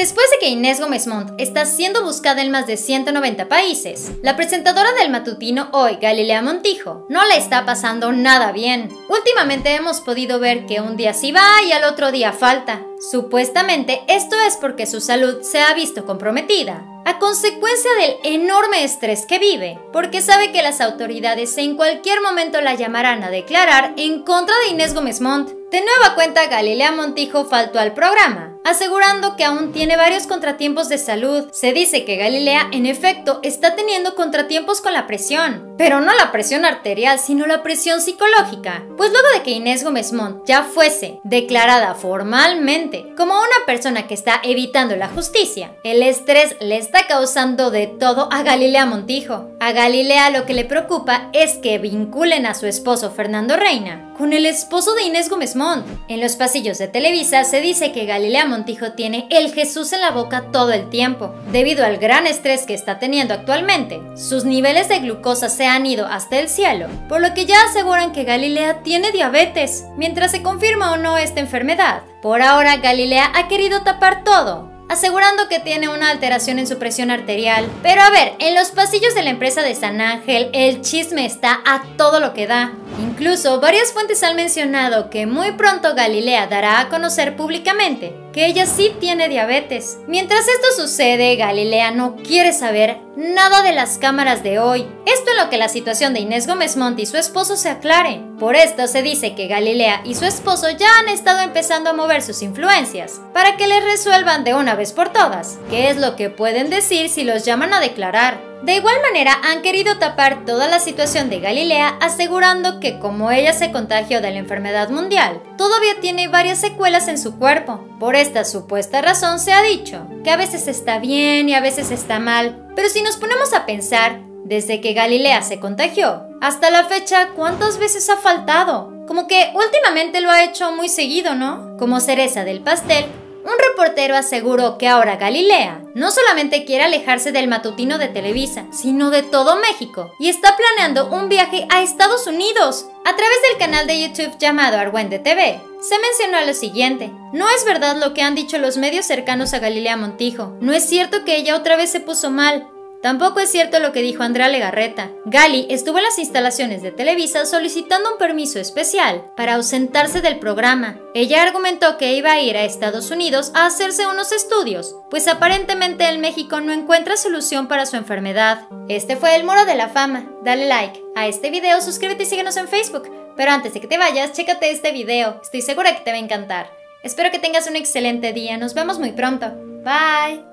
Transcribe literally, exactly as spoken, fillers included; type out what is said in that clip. Después de que Inés Gómez Mont está siendo buscada en más de ciento noventa países, la presentadora del matutino Hoy, Galilea Montijo, no le está pasando nada bien. Últimamente hemos podido ver que un día sí va y al otro día falta. Supuestamente esto es porque su salud se ha visto comprometida a consecuencia del enorme estrés que vive, porque sabe que las autoridades en cualquier momento la llamarán a declarar en contra de Inés Gómez Mont. De nueva cuenta, Galilea Montijo faltó al programa, asegurando que aún tiene varios contratiempos de salud. Se dice que Galilea, en efecto, está teniendo contratiempos con la presión, pero no la presión arterial, sino la presión psicológica, pues luego de que Inés Gómez Mont ya fuese declarada formalmente como una persona que está evitando la justicia, el estrés le está causando de todo a Galilea Montijo. A Galilea lo que le preocupa es que vinculen a su esposo Fernando Reina con el esposo de Inés Gómez Mont. En los pasillos de Televisa se dice que Galilea Montijo tiene el Jesús en la boca todo el tiempo. Debido al gran estrés que está teniendo actualmente, sus niveles de glucosa se han ido hasta el cielo, por lo que ya aseguran que Galilea tiene diabetes, mientras se confirma o no esta enfermedad. Por ahora, Galilea ha querido tapar todo, asegurando que tiene una alteración en su presión arterial. Pero a ver, en los pasillos de la empresa de San Ángel, el chisme está a todo lo que da. Incluso varias fuentes han mencionado que muy pronto Galilea dará a conocer públicamente que ella sí tiene diabetes. Mientras esto sucede, Galilea no quiere saber nada de las cámaras de Hoy. Esto en lo que la situación de Inés Gómez Mont y su esposo se aclare. Por esto se dice que Galilea y su esposo ya han estado empezando a mover sus influencias para que les resuelvan de una vez por todas qué es lo que pueden decir si los llaman a declarar. De igual manera, han querido tapar toda la situación de Galilea, asegurando que como ella se contagió de la enfermedad mundial, todavía tiene varias secuelas en su cuerpo. Por esta supuesta razón se ha dicho que a veces está bien y a veces está mal, pero si nos ponemos a pensar, desde que Galilea se contagió hasta la fecha, ¿cuántas veces ha faltado? Como que últimamente lo ha hecho muy seguido, ¿no? Como cereza del pastel, un reportero aseguró que ahora Galilea no solamente quiere alejarse del matutino de Televisa, sino de todo México, y está planeando un viaje a Estados Unidos. A través del canal de YouTube llamado Argüende T V, se mencionó lo siguiente: no es verdad lo que han dicho los medios cercanos a Galilea Montijo, no es cierto que ella otra vez se puso mal. Tampoco es cierto lo que dijo Andrea Legarreta. Gali estuvo en las instalaciones de Televisa solicitando un permiso especial para ausentarse del programa. Ella argumentó que iba a ir a Estados Unidos a hacerse unos estudios, pues aparentemente el México no encuentra solución para su enfermedad. Este fue el Muro de la Fama. Dale like a este video, suscríbete y síguenos en Facebook. Pero antes de que te vayas, chécate este video. Estoy segura que te va a encantar. Espero que tengas un excelente día. Nos vemos muy pronto. Bye.